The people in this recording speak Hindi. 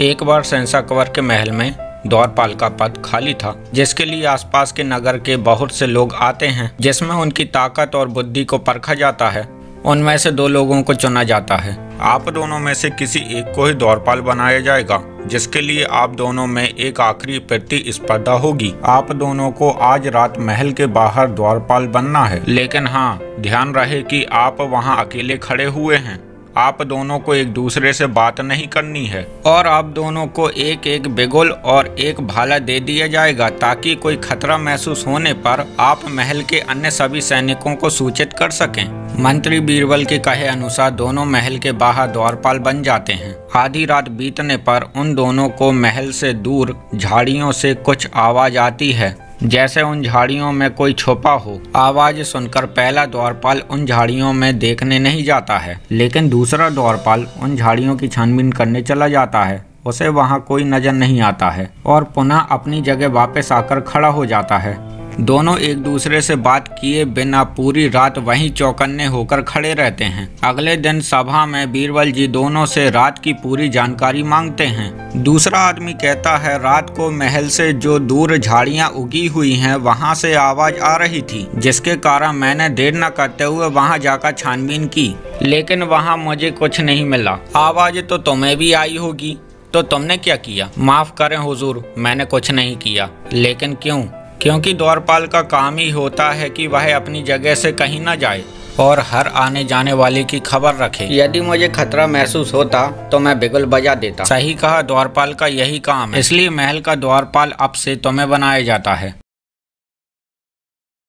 एक बार शहंशाह कंवर के महल में द्वारपाल का पद खाली था, जिसके लिए आसपास के नगर के बहुत से लोग आते हैं, जिसमें उनकी ताकत और बुद्धि को परखा जाता है। उनमें से दो लोगों को चुना जाता है। आप दोनों में से किसी एक को ही द्वारपाल बनाया जाएगा, जिसके लिए आप दोनों में एक आखिरी प्रतिस्पर्धा होगी। आप दोनों को आज रात महल के बाहर द्वारपाल बनना है, लेकिन हाँ, ध्यान रहे कि आप वहाँ अकेले खड़े हुए हैं। आप दोनों को एक दूसरे से बात नहीं करनी है और आप दोनों को एक एक बेगुल और एक भाला दे दिया जाएगा, ताकि कोई खतरा महसूस होने पर आप महल के अन्य सभी सैनिकों को सूचित कर सकें। मंत्री बीरबल के कहे अनुसार दोनों महल के बाहर द्वारपाल बन जाते हैं। आधी रात बीतने पर उन दोनों को महल से दूर झाड़ियों से कुछ आवाज आती है, जैसे उन झाड़ियों में कोई छुपा हो। आवाज सुनकर पहला द्वारपाल उन झाड़ियों में देखने नहीं जाता है, लेकिन दूसरा द्वारपाल उन झाड़ियों की छानबीन करने चला जाता है। उसे वहां कोई नजर नहीं आता है और पुनः अपनी जगह वापस आकर खड़ा हो जाता है। दोनों एक दूसरे से बात किए बिना पूरी रात वहीं चौकन्ने होकर खड़े रहते हैं। अगले दिन सभा में बीरबल जी दोनों से रात की पूरी जानकारी मांगते हैं। दूसरा आदमी कहता है, रात को महल से जो दूर झाड़ियां उगी हुई हैं वहां से आवाज आ रही थी, जिसके कारण मैंने देर न करते हुए वहां जाकर छानबीन की, लेकिन वहां मुझे कुछ नहीं मिला। आवाज तो तुम्हें भी आई होगी, तो तुमने क्या किया? माफ करें हुजूर, मैंने कुछ नहीं किया। लेकिन क्यों? क्योंकि द्वारपाल का काम ही होता है कि वह अपनी जगह से कहीं ना जाए और हर आने जाने वाले की खबर रखे। यदि मुझे खतरा महसूस होता तो मैं बिगुल बजा देता। सही कहा, द्वारपाल का यही काम है। इसलिए महल का द्वारपाल अब से तुम्हें बनाया जाता है।